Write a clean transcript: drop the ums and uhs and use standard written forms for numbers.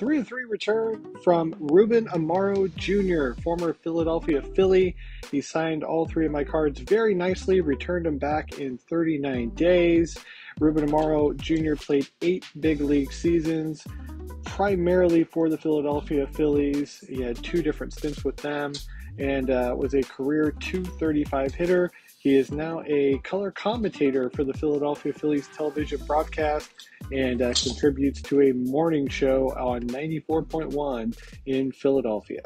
3-3 return from Ruben Amaro Jr., former Philadelphia Philly. He signed all three of my cards very nicely, returned them back in 39 days. Ruben Amaro Jr. played 8 big league seasons, primarily for the Philadelphia Phillies. He had 2 different stints with them and was a career .235 hitter. He is now a color commentator for the Philadelphia Phillies television broadcast and contributes to a morning show on 94.1 in Philadelphia.